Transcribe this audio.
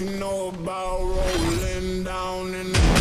you know about rolling down in the